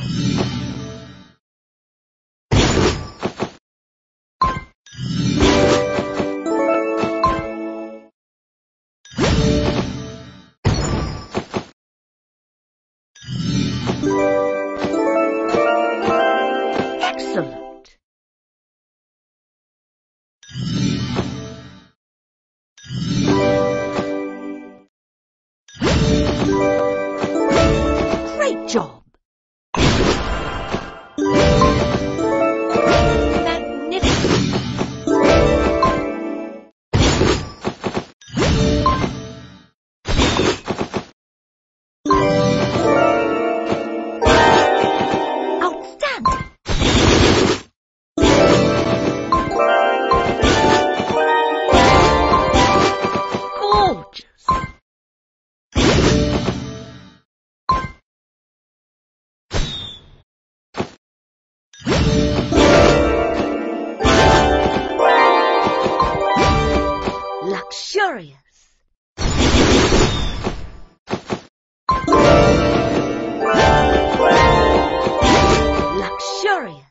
Excellent. Great job. Luxurious. Luxurious.